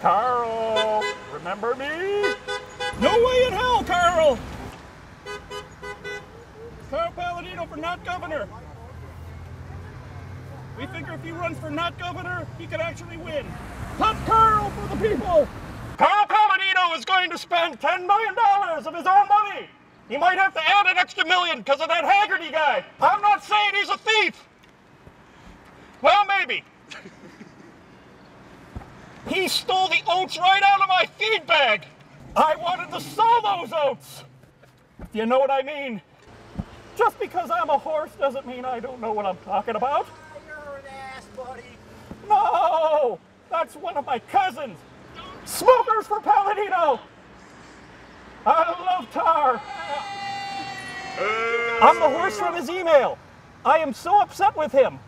Carl, remember me? No way in hell, Carl! Carl Paladino for not governor. We figure if he runs for not governor, he could actually win. Not Carl for the people! Carl Paladino is going to spend $10 million of his own money. He might have to add an extra million because of that Haggerty guy. I'm not saying he's a thief. Well, maybe. He stole the oats right out of my feed bag. I wanted to sell those oats. You know what I mean? Just because I'm a horse doesn't mean I don't know what I'm talking about. You're an ass, buddy. No, that's one of my cousins. Smokers for Paladino. I love tar. I'm the horse from his email. I am so upset with him.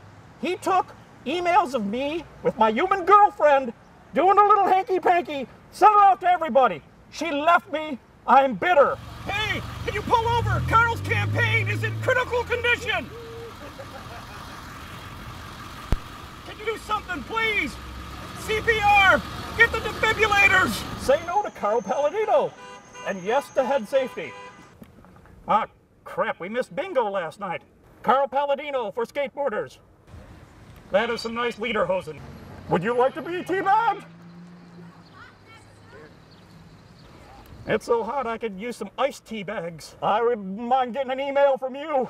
He took emails of me with my human girlfriend doing a little hanky-panky, sent it out to everybody. She left me. I'm bitter. Hey, can you pull over? Carl's campaign is in critical condition. Can you do something, please? CPR. Get the defibrillators. Say no to Carl Paladino. And yes to head safety. Ah, crap. We missed bingo last night. Carl Paladino for skateboarders. That is some nice lederhosen. Would you like to be teabagged? It's so hot I could use some iced tea bags. I wouldn't mind getting an email from you.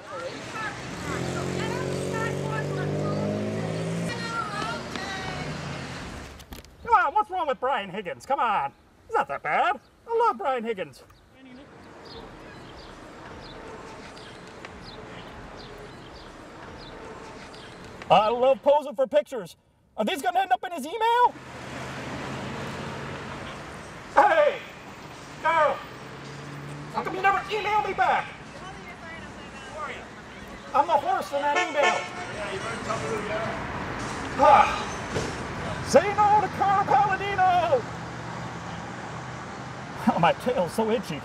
Come on, what's wrong with Brian Higgins? Come on, it's not that bad. I love Brian Higgins. I love posing for pictures. Are these gonna end up in his email? Hey, Carl, how come you never email me back? I'm the horse in that email. Ah. Say no to Carl Paladino. Oh, my tail's so itchy.